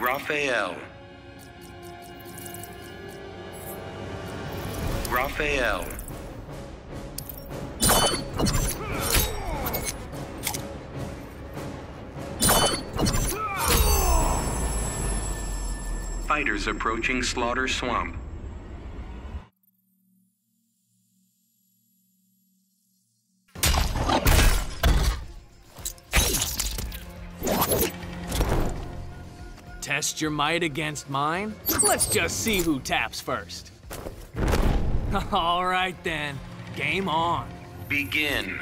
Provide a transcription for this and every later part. Raphael. Fighters approaching Slaughter Swamp. Test your might against mine? Let's just see who taps first. All right then, game on. Begin.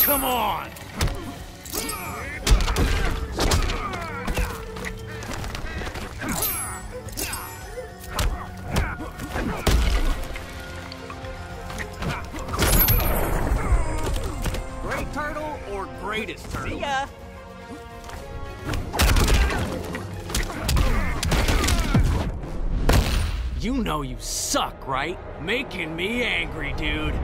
Come on! Great turtle or greatest turtle? See ya! You know you suck, right? Making me angry, dude.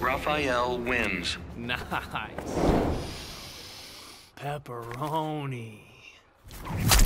Raphael wins. Nice. Pepperoni.